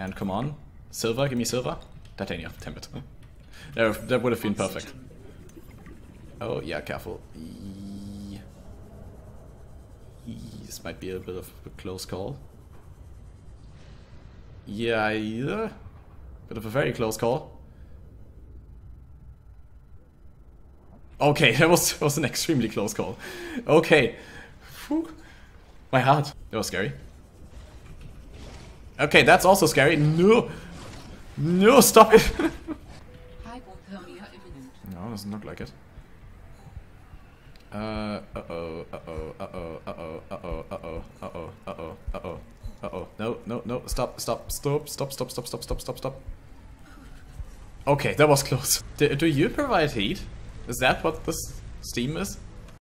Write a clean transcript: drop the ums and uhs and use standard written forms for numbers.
And come on. Silver, give me silver. Titanium, damn it. That would have been perfect. Oh, yeah, careful. This might be a bit of a close call. Yeah. Bit of a very close call. Okay, that was an extremely close call. Okay. Whew. My heart. That was scary. Okay, that's also scary. No! No, stop it! No, doesn't look like it. Uh oh. No, stop. Okay, that was close. Do you provide heat? Is that what this steam is?